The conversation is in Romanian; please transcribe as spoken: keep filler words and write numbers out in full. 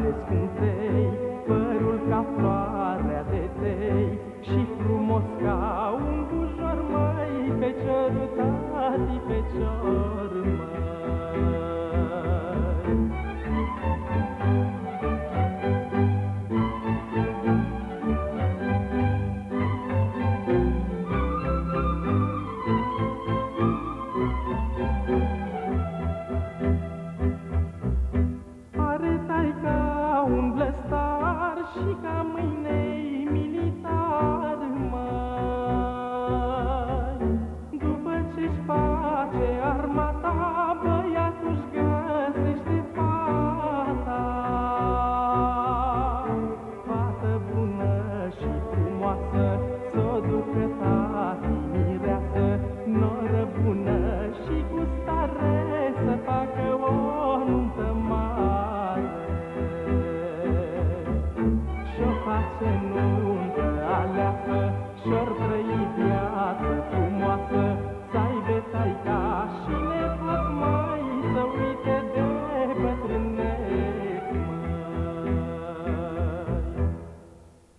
de scântei, părul ca floarea de tei și frumos ca un bujor, măi, pe cerul tati, pe cior, măi. Și ca mâine-i militar, măi. După ce-și face armata, băiatul-și găsește fata. Fată bună și frumoasă, s-o ducă tatii mireasă. Noră bună și cu stare să facă o nuntă mare. Să nu